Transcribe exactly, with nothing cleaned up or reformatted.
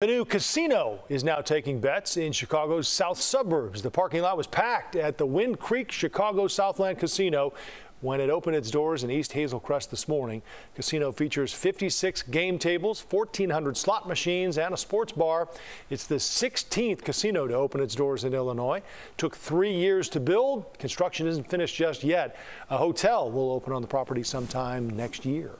The new casino is now taking bets in Chicago's south suburbs. The parking lot was packed at the Wind Creek Chicago Southland Casino when it opened its doors in East Hazel Crest this morning. Casino features fifty-six game tables, fourteen hundred slot machines, and a sports bar. It's the sixteenth casino to open its doors in Illinois. Took three years to build. Construction isn't finished just yet. A hotel will open on the property sometime next year.